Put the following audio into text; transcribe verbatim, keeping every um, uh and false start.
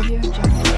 Audio Jungle.